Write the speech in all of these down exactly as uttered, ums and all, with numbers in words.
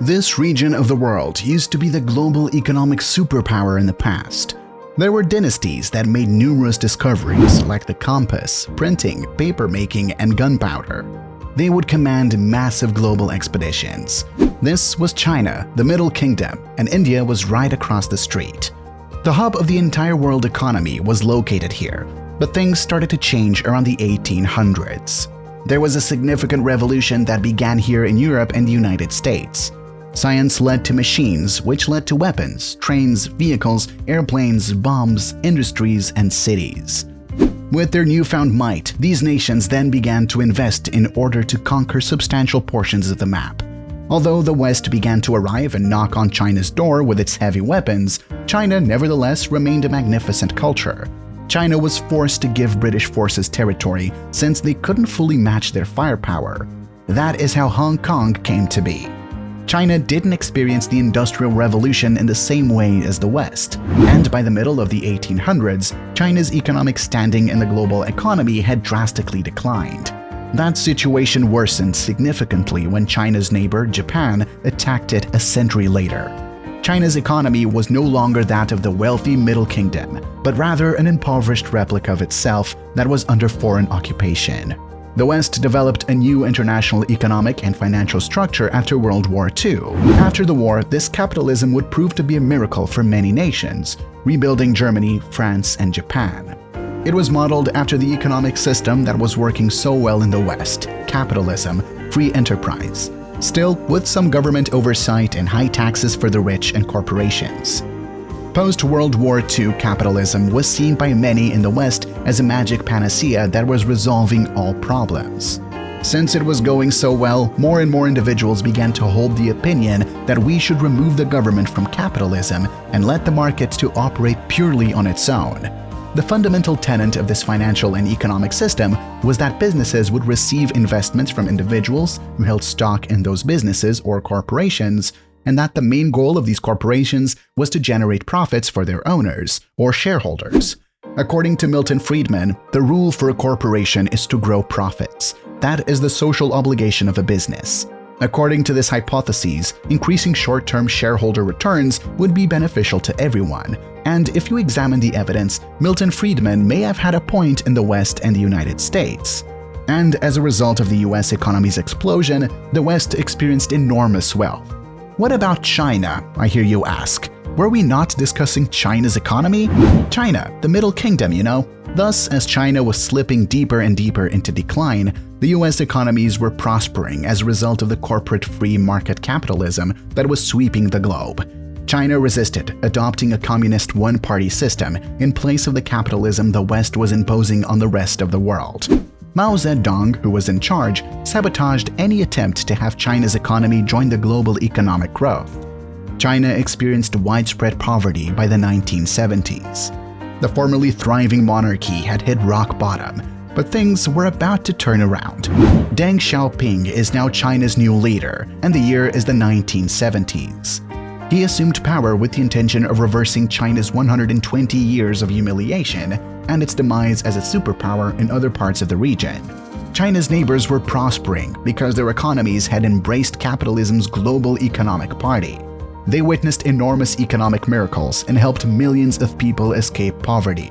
This region of the world used to be the global economic superpower in the past. There were dynasties that made numerous discoveries like the compass, printing, papermaking, and gunpowder. They would command massive global expeditions. This was China, the Middle Kingdom, and India was right across the street. The hub of the entire world economy was located here, but things started to change around the eighteen hundreds. There was a significant revolution that began here in Europe and the United States. Science led to machines, which led to weapons, trains, vehicles, airplanes, bombs, industries, and cities. With their newfound might, these nations then began to invest in order to conquer substantial portions of the map. Although the West began to arrive and knock on China's door with its heavy weapons, China nevertheless remained a magnificent culture. China was forced to give British forces territory since they couldn't fully match their firepower. That is how Hong Kong came to be. China didn't experience the Industrial Revolution in the same way as the West, and by the middle of the eighteen hundreds, China's economic standing in the global economy had drastically declined. That situation worsened significantly when China's neighbor, Japan, attacked it a century later. China's economy was no longer that of the wealthy Middle Kingdom, but rather an impoverished replica of itself that was under foreign occupation. The West developed a new international economic and financial structure after World War Two. After the war, this capitalism would prove to be a miracle for many nations, rebuilding Germany, France, and Japan. It was modeled after the economic system that was working so well in the West – capitalism, free enterprise, still with some government oversight and high taxes for the rich and corporations. Post-World War Two capitalism was seen by many in the West as a magic panacea that was resolving all problems. Since it was going so well, more and more individuals began to hold the opinion that we should remove the government from capitalism and let the market to operate purely on its own. The fundamental tenet of this financial and economic system was that businesses would receive investments from individuals who held stock in those businesses or corporations, and that the main goal of these corporations was to generate profits for their owners, or shareholders. According to Milton Friedman, the rule for a corporation is to grow profits. That is the social obligation of a business. According to this hypothesis, increasing short-term shareholder returns would be beneficial to everyone. And if you examine the evidence, Milton Friedman may have had a point in the West and the United States. And as a result of the U S economy's explosion, the West experienced enormous wealth. What about China, I hear you ask? Were we not discussing China's economy? China, the Middle Kingdom, you know. Thus, as China was slipping deeper and deeper into decline, the U S economies were prospering as a result of the corporate free market capitalism that was sweeping the globe. China resisted, adopting a communist one-party system in place of the capitalism the West was imposing on the rest of the world. Mao Zedong, who was in charge, sabotaged any attempt to have China's economy join the global economic growth. China experienced widespread poverty by the nineteen seventies. The formerly thriving monarchy had hit rock bottom, but things were about to turn around. Deng Xiaoping is now China's new leader, and the year is the nineteen seventies. He assumed power with the intention of reversing China's one hundred twenty years of humiliation and its demise as a superpower in other parts of the region. China's neighbors were prospering because their economies had embraced capitalism's global economic party. They witnessed enormous economic miracles and helped millions of people escape poverty.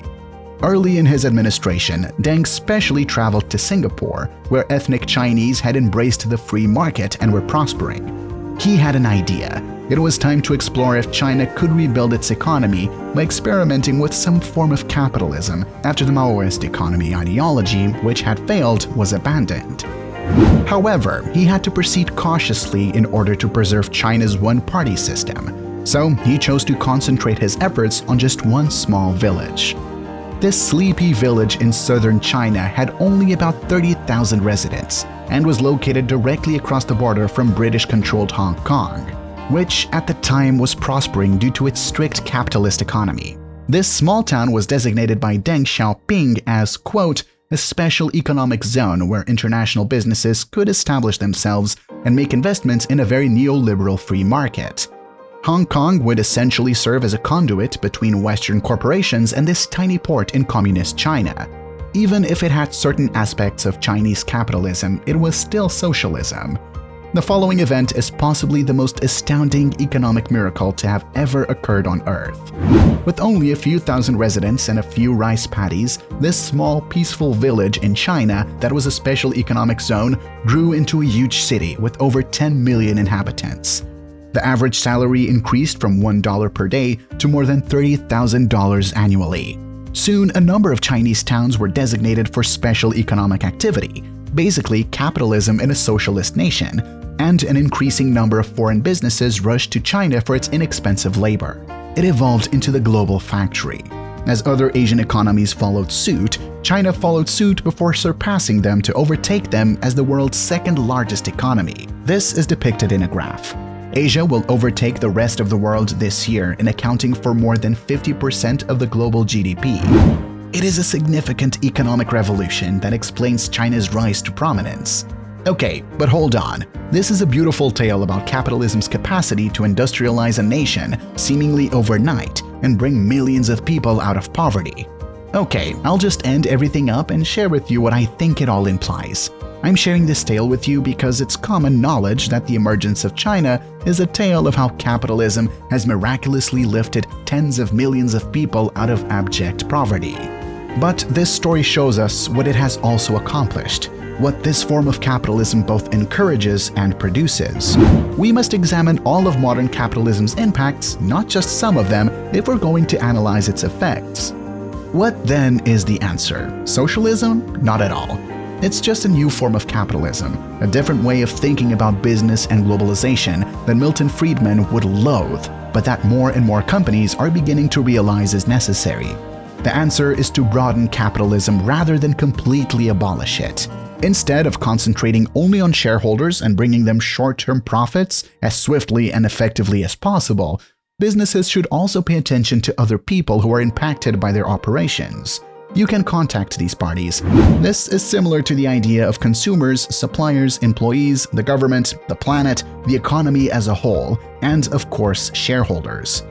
Early in his administration, Deng specially traveled to Singapore, where ethnic Chinese had embraced the free market and were prospering. He had an idea. It was time to explore if China could rebuild its economy by experimenting with some form of capitalism after the Maoist economy ideology, which had failed, was abandoned. However, he had to proceed cautiously in order to preserve China's one-party system, so he chose to concentrate his efforts on just one small village. This sleepy village in southern China had only about thirty thousand residents and was located directly across the border from British-controlled Hong Kong, which at the time was prospering due to its strict capitalist economy. This small town was designated by Deng Xiaoping as, quote, a special economic zone where international businesses could establish themselves and make investments in a very neoliberal free market. Hong Kong would essentially serve as a conduit between Western corporations and this tiny port in communist China. Even if it had certain aspects of Chinese capitalism, it was still socialism. The following event is possibly the most astounding economic miracle to have ever occurred on Earth. With only a few thousand residents and a few rice paddies, this small, peaceful village in China that was a special economic zone grew into a huge city with over ten million inhabitants. The average salary increased from one dollar per day to more than thirty thousand dollars annually. Soon, a number of Chinese towns were designated for special economic activity, basically capitalism in a socialist nation, and an increasing number of foreign businesses rushed to China for its inexpensive labor. It evolved into the global factory. As other Asian economies followed suit, China followed suit before surpassing them to overtake them as the world's second largest economy. This is depicted in a graph. Asia will overtake the rest of the world this year in accounting for more than fifty percent of the global G D P. It is a significant economic revolution that explains China's rise to prominence. Okay, but hold on. This is a beautiful tale about capitalism's capacity to industrialize a nation seemingly overnight and bring millions of people out of poverty. Okay, I'll just end everything up and share with you what I think it all implies. I'm sharing this tale with you because it's common knowledge that the emergence of China is a tale of how capitalism has miraculously lifted tens of millions of people out of abject poverty. But this story shows us what it has also accomplished, what this form of capitalism both encourages and produces. We must examine all of modern capitalism's impacts, not just some of them, if we're going to analyze its effects. What then is the answer? Socialism? Not at all. It's just a new form of capitalism, a different way of thinking about business and globalization that Milton Friedman would loathe, but that more and more companies are beginning to realize is necessary. The answer is to broaden capitalism rather than completely abolish it. Instead of concentrating only on shareholders and bringing them short-term profits as swiftly and effectively as possible, businesses should also pay attention to other people who are impacted by their operations. You can contact these parties. This is similar to the idea of consumers, suppliers, employees, the government, the planet, the economy as a whole, and of course, shareholders.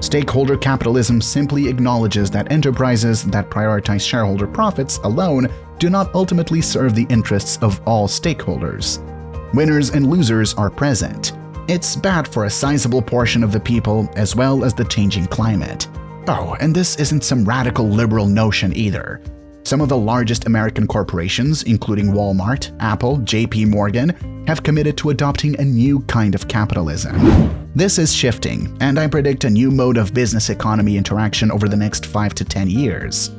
Stakeholder capitalism simply acknowledges that enterprises that prioritize shareholder profits alone do not ultimately serve the interests of all stakeholders. Winners and losers are present. It's bad for a sizable portion of the people, as well as the changing climate. Oh, and this isn't some radical liberal notion either. Some of the largest American corporations, including Walmart, Apple, J P Morgan, have committed to adopting a new kind of capitalism. This is shifting, and I predict a new mode of business-economy interaction over the next five to ten years.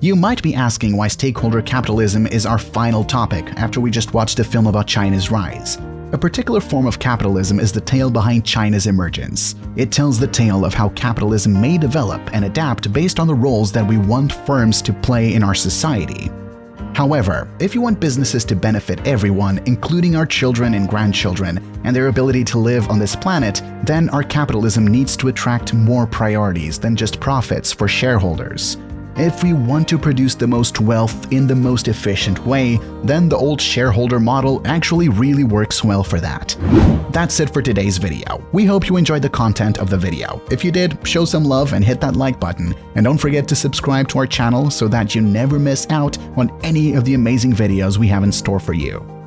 You might be asking why stakeholder capitalism is our final topic after we just watched a film about China's rise. A particular form of capitalism is the tale behind China's emergence. It tells the tale of how capitalism may develop and adapt based on the roles that we want firms to play in our society. However, if you want businesses to benefit everyone, including our children and grandchildren, and their ability to live on this planet, then our capitalism needs to attract more priorities than just profits for shareholders. If we want to produce the most wealth in the most efficient way, then the old shareholder model actually really works well for that. That's it for today's video. We hope you enjoyed the content of the video. If you did, show some love and hit that like button. And don't forget to subscribe to our channel so that you never miss out on any of the amazing videos we have in store for you.